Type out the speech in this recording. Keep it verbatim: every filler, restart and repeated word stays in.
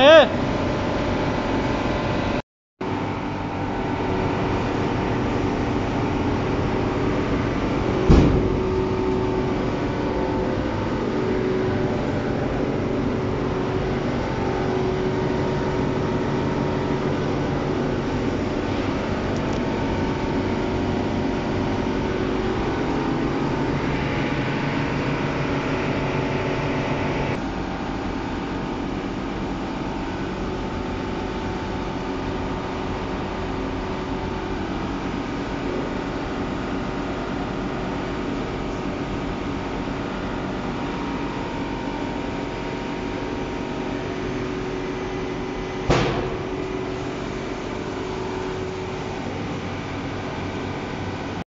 Amen.